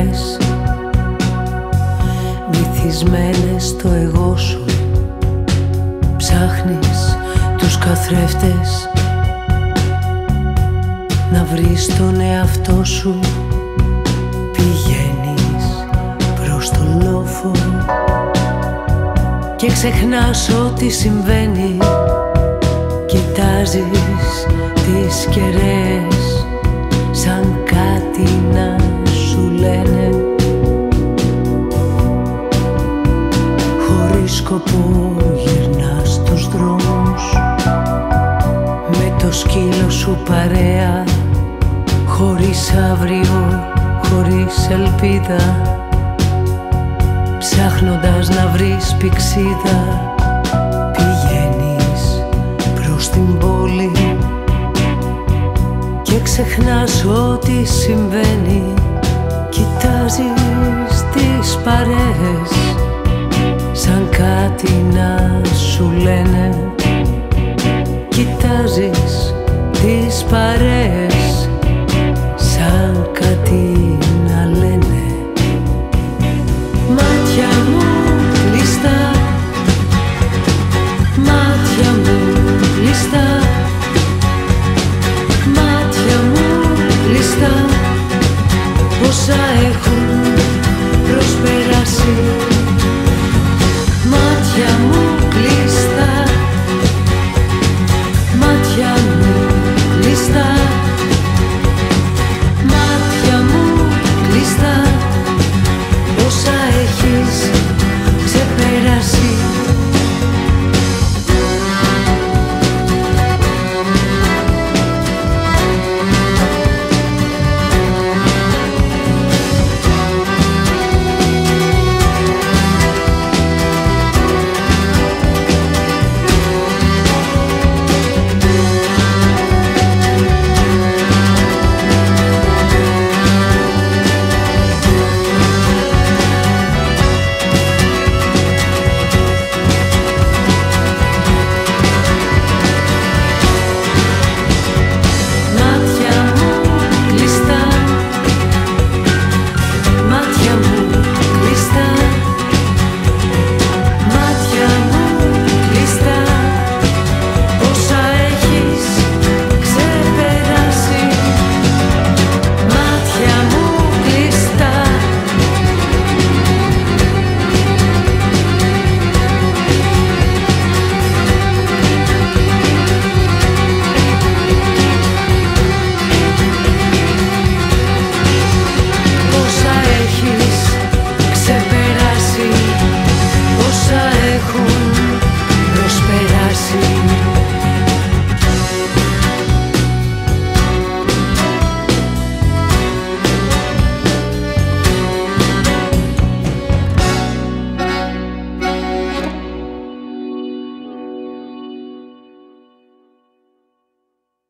ώρες βυθισμένες στο εγώ σου. Ψάχνεις τους καθρέφτες να βρεις τον εαυτό σου. Πηγαίνεις προς τον λόφο και ξεχνάς ό,τι συμβαίνει. Κοιτάζεις τις κερές σαν κάτι να σου λένε, χωρίς σκοπό γυρνάς στους δρόμους με το σκύλο σου παρέα, χωρίς αύριο, χωρίς ελπίδα, ψάχνοντας να βρεις πηξίδα. Στην πόλη και ξεχνάς ό,τι συμβαίνει. Κοιτάζεις τις παρέες σαν κάτι να σου λένε. Κοιτάζεις τις παρέες